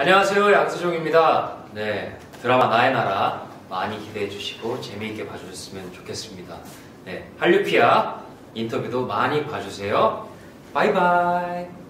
안녕하세요, 양세종입니다. 네, 드라마 나의 나라 많이 기대해주시고 재미있게 봐주셨으면 좋겠습니다. 네, 한류피아 인터뷰도 많이 봐주세요. 바이바이.